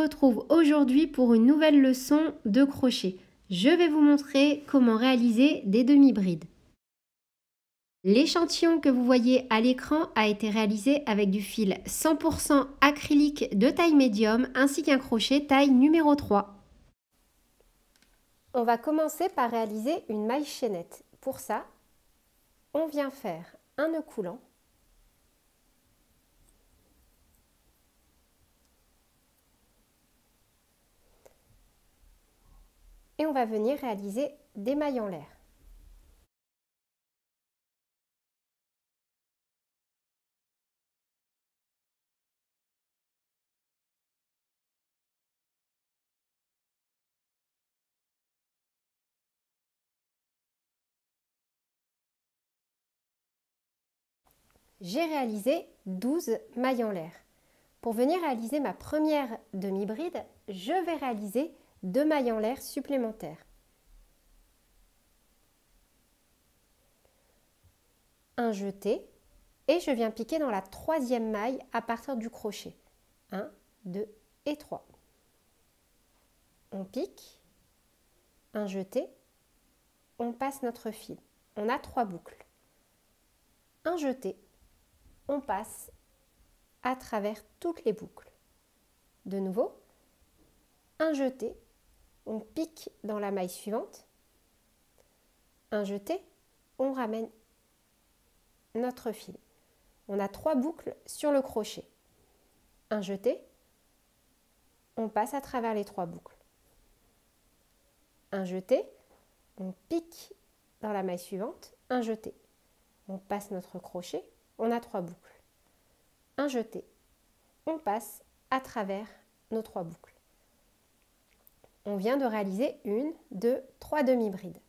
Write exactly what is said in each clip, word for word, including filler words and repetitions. retrouve aujourd'hui pour une nouvelle leçon de crochet. Je vais vous montrer comment réaliser des demi-brides. L'échantillon que vous voyez à l'écran a été réalisé avec du fil cent pour cent acrylique de taille médium ainsi qu'un crochet taille numéro trois. On va commencer par réaliser une maille chaînette. Pour ça, on vient faire un nœud coulant, et on va venir réaliser des mailles en l'air. J'ai réalisé douze mailles en l'air. Pour venir réaliser ma première demi-bride, je vais réaliser deux mailles en l'air supplémentaires. Un jeté et je viens piquer dans la troisième maille à partir du crochet. un, deux et trois. On pique, un jeté, on passe notre fil. On a trois boucles. Un jeté, on passe à travers toutes les boucles. De nouveau, un jeté, on pique dans la maille suivante, un jeté, on ramène notre fil. On a trois boucles sur le crochet. Un jeté, on passe à travers les trois boucles. Un jeté, on pique dans la maille suivante, un jeté, on passe notre crochet, on a trois boucles. Un jeté, on passe à travers nos trois boucles. On vient de réaliser une, deux, trois demi-brides.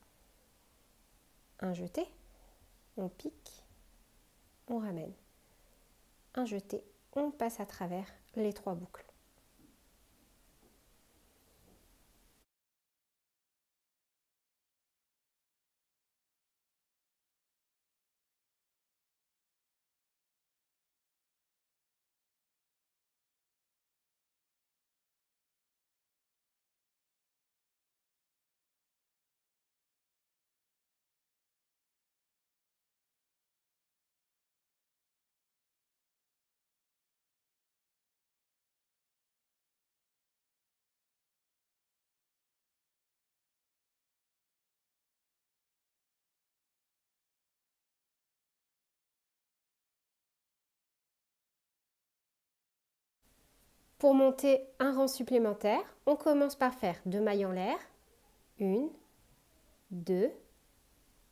Un jeté, on pique, on ramène. Un jeté, on passe à travers les trois boucles. Pour monter un rang supplémentaire, on commence par faire deux mailles en l'air, une, deux,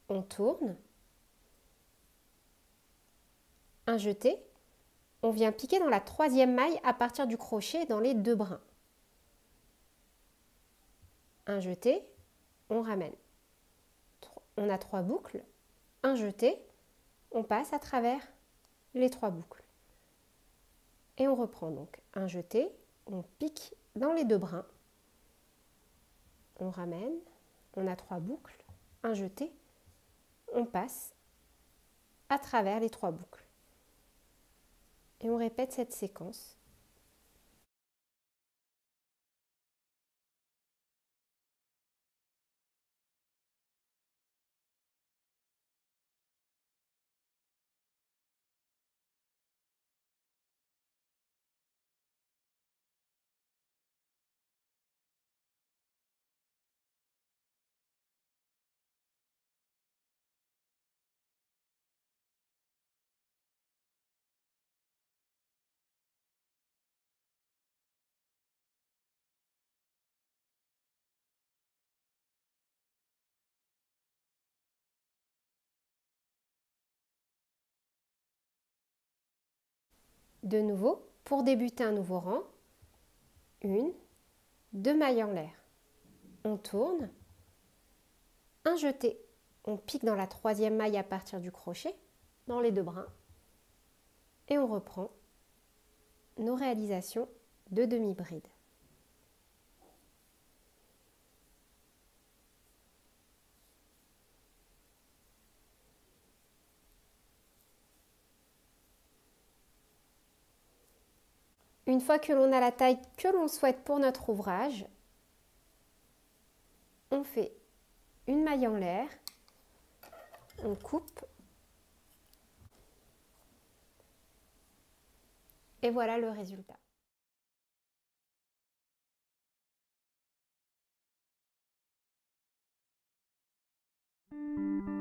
on tourne, un jeté, on vient piquer dans la troisième maille à partir du crochet dans les deux brins. Un jeté, on ramène, on a trois boucles, un jeté, on passe à travers les trois boucles. Et on reprend donc un jeté, on pique dans les deux brins, on ramène, on a trois boucles, un jeté, on passe à travers les trois boucles. Et on répète cette séquence. De nouveau, pour débuter un nouveau rang, une, deux mailles en l'air, on tourne, un jeté, on pique dans la troisième maille à partir du crochet, dans les deux brins, et on reprend nos réalisations de demi-bride. Une fois que l'on a la taille que l'on souhaite pour notre ouvrage, on fait une maille en l'air, on coupe, et voilà le résultat. Thank you.